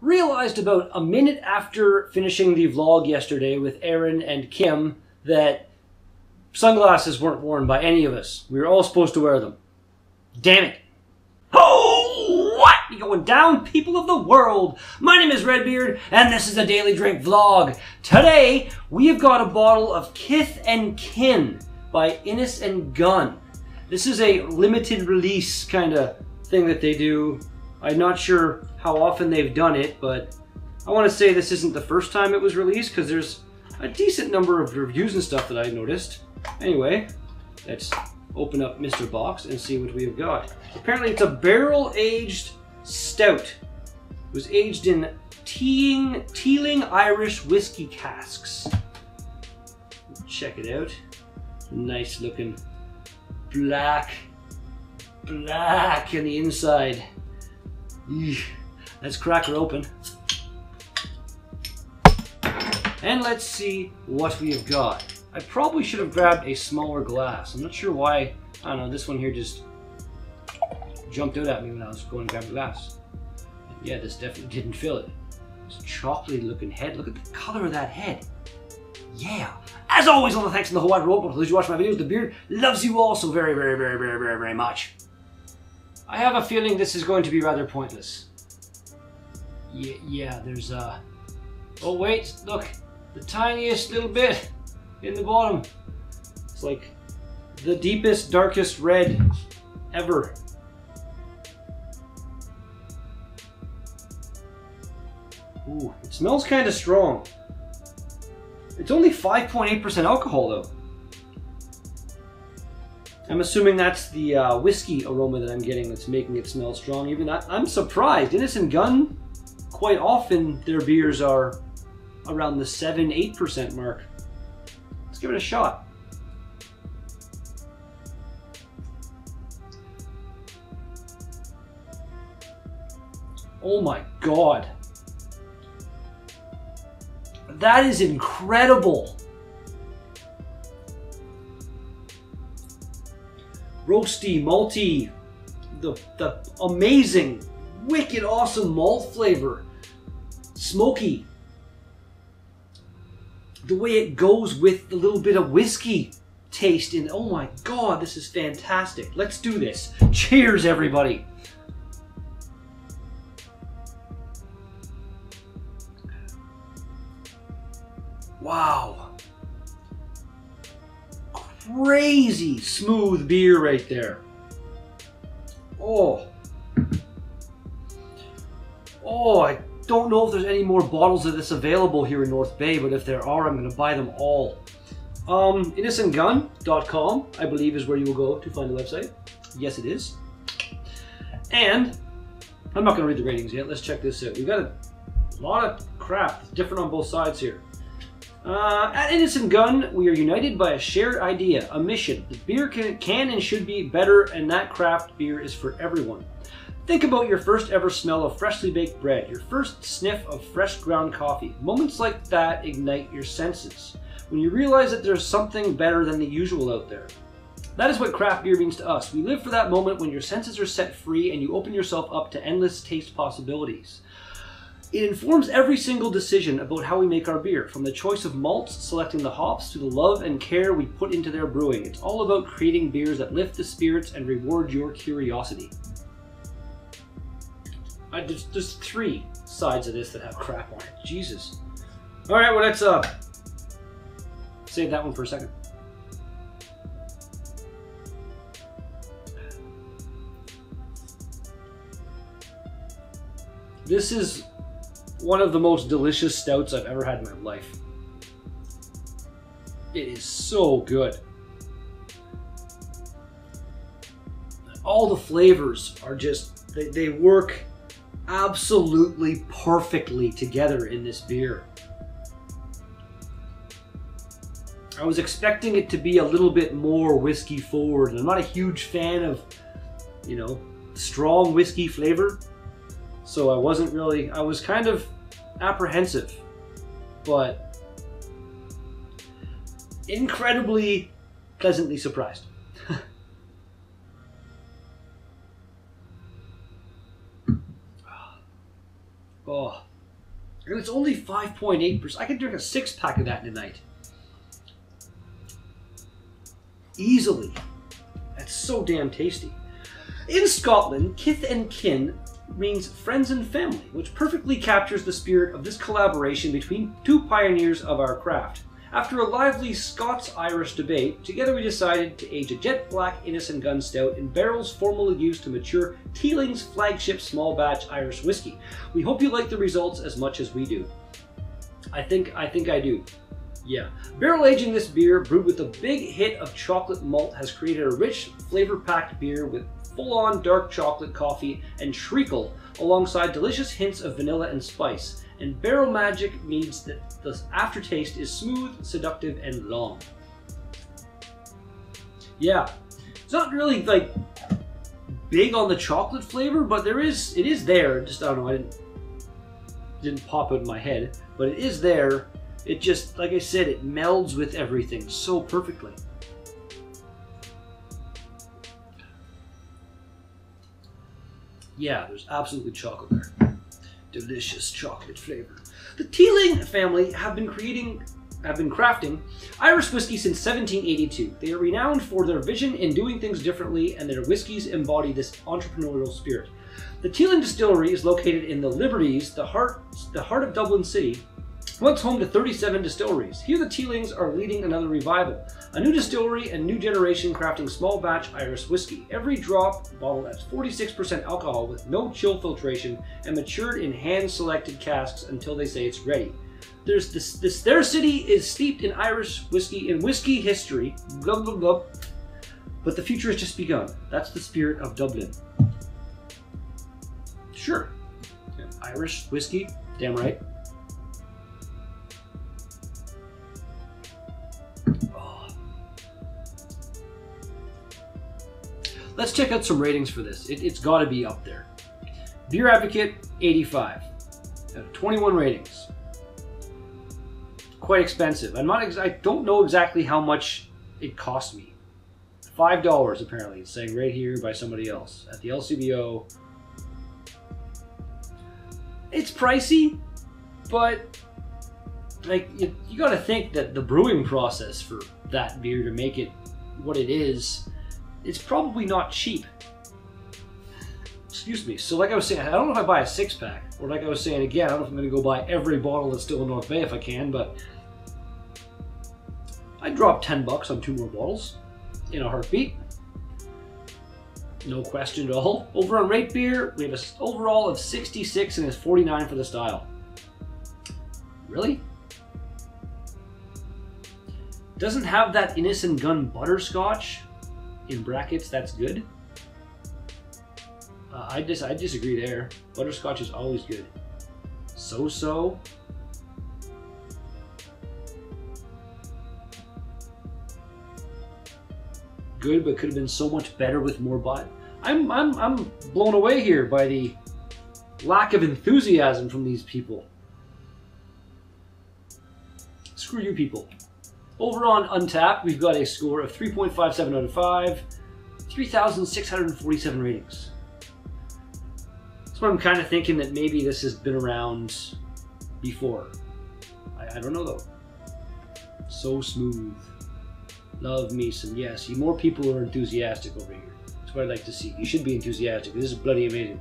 realized about a minute after finishing the vlog yesterday with Aaron and Kim that sunglasses weren't worn by any of us. We were all supposed to wear them. Damn it. Oh, what? You're going down, people of the world. My name is Redbeard, and this is a Daily Drink Vlog. Today, we have got a bottle of Kith and Kin by Innis and Gunn. This is a limited release kind of thing that they do. I'm not sure how often they've done it, but I want to say this isn't the first time it was released because there's a decent number of reviews and stuff that I noticed. Anyway, let's open up Mr. Box and see what we've got. Apparently it's a barrel-aged stout. It was aged in Teeling Irish whiskey casks. Check it out. Nice looking black in the inside. Let's crack her open. And let's see what we have got. I probably should have grabbed a smaller glass. I'm not sure why, I don't know, this one here just jumped out at me when I was going to grab the glass. Yeah, this definitely didn't fill it. It's a chocolatey looking head. Look at the color of that head. Yeah. As always, all the thanks in the whole wide world. For those who watch my videos, the beard loves you all so very, very, very, very, very, very much. I have a feeling this is going to be rather pointless. Yeah, there's a... Oh wait, look, the tiniest little bit in the bottom. It's like the deepest, darkest red ever. Ooh, it smells kind of strong. It's only 5.8% alcohol though. I'm assuming that's the whiskey aroma that I'm getting that's making it smell strong. Even I'm surprised. Innis and Gunn, quite often their beers are around the 7-8% mark. Let's give it a shot. Oh my God. That is incredible. Roasty, malty, the amazing, wicked, awesome malt flavor. Smoky. The way it goes with the little bit of whiskey taste in. Oh my God, this is fantastic. Let's do this. Cheers, everybody. Wow. Crazy smooth beer right there. Oh, I don't know if there's any more bottles of this available here in North Bay, but if there are, I'm going to buy them all. InnisandGunn.com, I believe, is where you will go to find the website. Yes, it is. And I'm not going to read the ratings yet. Let's check this out. We've got a lot of crap that's different on both sides here. At Innis and Gunn, we are united by a shared idea, a mission. The beer can and should be better, and that craft beer is for everyone. Think about your first ever smell of freshly baked bread, your first sniff of fresh ground coffee. Moments like that ignite your senses, when you realize that there's something better than the usual out there. That is what craft beer means to us. We live for that moment when your senses are set free and you open yourself up to endless taste possibilities. It informs every single decision about how we make our beer, from the choice of malts, selecting the hops, to the love and care we put into their brewing. It's all about creating beers that lift the spirits and reward your curiosity. There's three sides of this that have crap on it. Jesus. All right, well, let's save that one for a second. This is one of the most delicious stouts I've ever had in my life. It is so good. All the flavors are just, they work absolutely perfectly together in this beer. I was expecting it to be a little bit more whiskey forward, and I'm not a huge fan of, you know, strong whiskey flavor. So I was kind of apprehensive, but incredibly pleasantly surprised. Oh, and it's only 5.8%. I could drink a 6-pack of that in a night. Easily. That's so damn tasty. In Scotland, Kith and Kin means friends and family, which perfectly captures the spirit of this collaboration between two pioneers of our craft. After a lively Scots-Irish debate, together we decided to age a jet black Innis and Gunn stout in barrels formerly used to mature Teeling's flagship small batch Irish whiskey. We hope you like the results as much as we do. I think I do. Yeah. Barrel aging this beer, brewed with a big hit of chocolate malt, has created a rich, flavor-packed beer with full-on dark chocolate, coffee, and treacle, alongside delicious hints of vanilla and spice. And barrel magic means that the aftertaste is smooth, seductive, and long. Yeah, it's not really like big on the chocolate flavor, but there is, it is there. Just, I don't know, I didn't pop out of my head, but it is there. It just, like I said, it melds with everything so perfectly. Yeah, there's absolutely chocolate there. Delicious chocolate flavor. The Teeling family have been crafting Irish whiskey since 1782. They are renowned for their vision in doing things differently, and their whiskeys embody this entrepreneurial spirit. The Teeling distillery is located in the Liberties, the heart of Dublin City, once home to 37 distilleries. Here the Teelings are leading another revival, a new distillery and new generation crafting small batch Irish whiskey. Every drop bottled at 46% alcohol with no chill filtration and matured in hand-selected casks until they say it's ready. Their city is steeped in Irish whiskey and whiskey history, blah, blah, blah, but the future has just begun. That's the spirit of Dublin. Sure, Irish whiskey, damn right. Let's check out some ratings for this. It's got to be up there. Beer Advocate, 85 out of 21 ratings. Quite expensive. I don't know exactly how much it cost me. $5 apparently. It's saying right here by somebody else at the LCBO. It's pricey, but like you got to think that the brewing process for that beer to make it what it is. It's probably not cheap. Excuse me. So like I was saying, I don't know if I buy a 6-pack, or like I was saying again, I don't know if I'm going to go buy every bottle that's still in North Bay if I can, but I'd drop $10 on 2 more bottles in a heartbeat. No question at all. Over on RateBeer, we have an overall of 66 and it's 49 for the style. Really? Doesn't have that Innis and Gunn butterscotch. In brackets, that's good. I disagree there. Butterscotch is always good. So-so. Good, but could have been so much better with more bite. I'm blown away here by the lack of enthusiasm from these people. Screw you people. Over on Untappd, we've got a score of 3.57 out of 5, 3,647 ratings. So I'm kind of thinking that maybe this has been around before. I don't know though. So smooth. Love me some. Yeah, see, more people are enthusiastic over here. That's what I'd like to see. You should be enthusiastic. This is bloody amazing.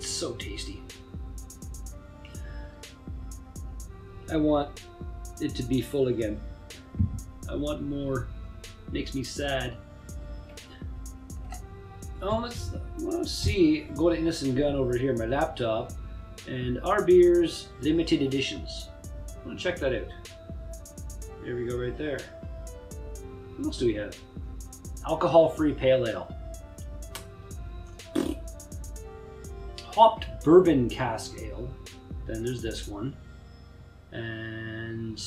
So tasty. I want it to be full again. I want more. Makes me sad. Oh, let's see. Go to Innis and Gunn over here, my laptop, and our beers limited editions. I'm gonna check that out. There we go, right there. What else do we have? Alcohol-free pale ale. Hopped bourbon cask ale. Then there's this one, and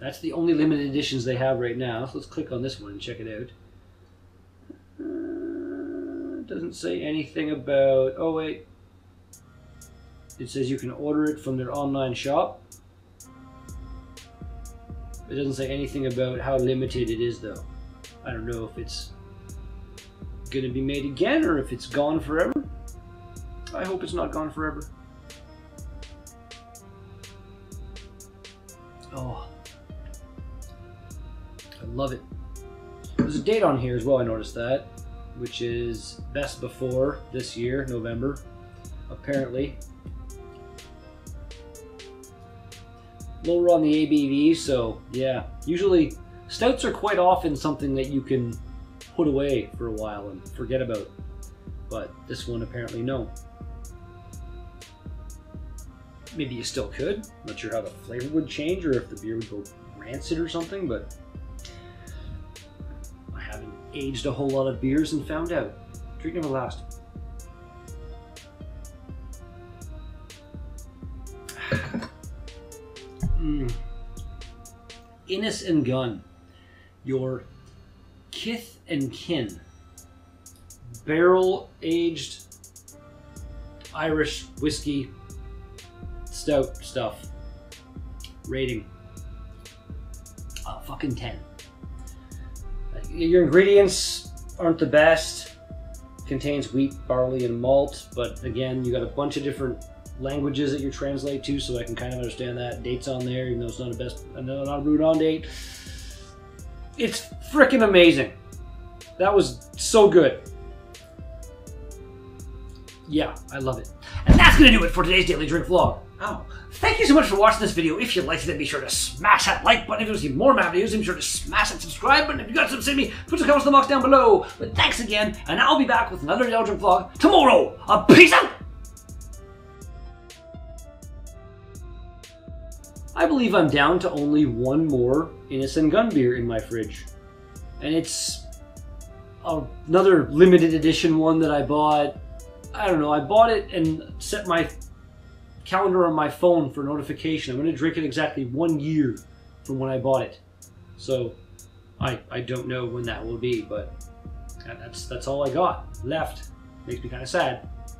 that's the only limited editions they have right now. So let's click on this one and check it out. It doesn't say anything about. Oh wait, it says you can order it from their online shop. It doesn't say anything about how limited it is though. I don't know if it's gonna be made again or if it's gone forever. I hope it's not gone forever. Oh, I love it. There's a date on here as well, I noticed that, which is best before this year, November, apparently. Lower on the ABV, so yeah. Usually, stouts are quite often something that you can put away for a while and forget about, but this one apparently no. Maybe you still could. Not sure how the flavor would change or if the beer would go rancid or something, but I haven't aged a whole lot of beers and found out. Drink never lasts. Innis and Gunn, your Kith and Kin barrel aged Irish whiskey stout stuff. Rating a fucking 10. Your ingredients aren't the best. Contains wheat, barley, and malt, but again, you got a bunch of different languages that you translate to, so I can kind of understand that. Dates on there, even though it's not a best, not a root-on date. It's freaking amazing. That was so good. Yeah, I love it. And that's gonna do it for today's Daily Drink Vlog. Oh, thank you so much for watching this video. If you liked it, then be sure to smash that like button. If you want to see more map videos, be sure to smash that subscribe button. If you got something to send me, put your comments in the box down below. But thanks again, and I'll be back with another Daily Drink Vlog tomorrow. Peace out! I believe I'm down to only one more Innis and Gunn beer in my fridge. And it's another limited edition one that I bought. I don't know, I bought it and set my calendar on my phone for notification. I'm gonna drink it exactly 1 year from when I bought it. So I don't know when that will be, but that's all I got left. Makes me kind of sad.